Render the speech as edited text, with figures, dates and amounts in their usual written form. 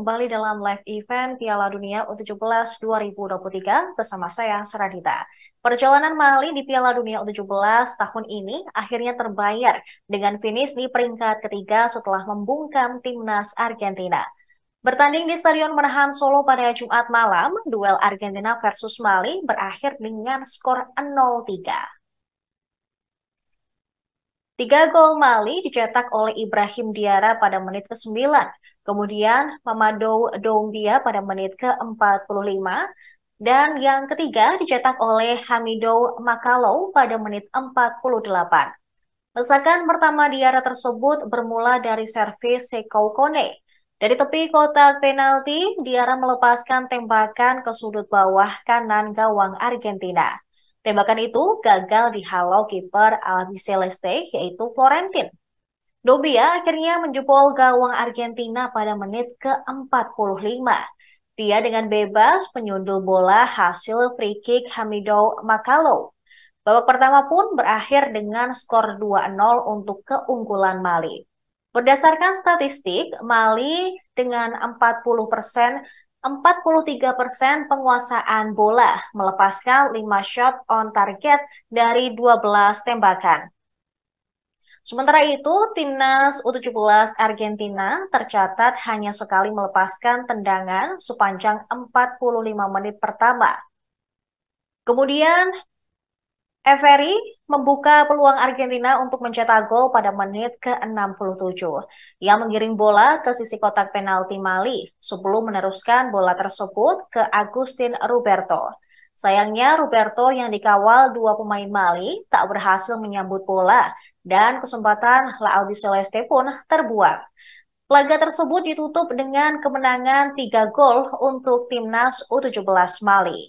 kembali dalam live event Piala Dunia U-17 2023 bersama saya, Saradita. Perjalanan Mali di Piala Dunia U-17 tahun ini akhirnya terbayar dengan finish di peringkat ketiga setelah membungkam timnas Argentina. Bertanding di Stadion Mahanan Solo pada Jumat malam, duel Argentina versus Mali berakhir dengan skor 0-3. 3 gol Mali dicetak oleh Ibrahim Diarra pada menit ke-9, kemudian Mamadou Doumbia pada menit ke-45, dan yang ketiga dicetak oleh Hamidou Makalou pada menit 48. Lesakan pertama Diarra tersebut bermula dari servis Sekou Kone. Dari tepi kotak penalti, Diarra melepaskan tembakan ke sudut bawah kanan gawang Argentina. Tembakan itu gagal dihalau kiper La Alibiceleste yaitu Florentin. Doumbia akhirnya menjebol gawang Argentina pada menit ke-45. Dia dengan bebas menyundul bola hasil free kick Hamidou Makalou. Babak pertama pun berakhir dengan skor 2-0 untuk keunggulan Mali. Berdasarkan statistik, Mali dengan 43% penguasaan bola, melepaskan 5 shot on target dari 12 tembakan. Sementara itu, timnas U-17 Argentina tercatat hanya sekali melepaskan tendangan sepanjang 45 menit pertama. Kemudian, Echevveri membuka peluang Argentina untuk mencetak gol pada menit ke-67. Ia menggiring bola ke sisi kotak penalti Mali sebelum meneruskan bola tersebut ke Agustin Ruberto. Sayangnya Ruberto yang dikawal 2 pemain Mali tak berhasil menyambut bola dan kesempatan La Albiceleste pun terbuang. Laga tersebut ditutup dengan kemenangan 3 gol untuk timnas U-17 Mali.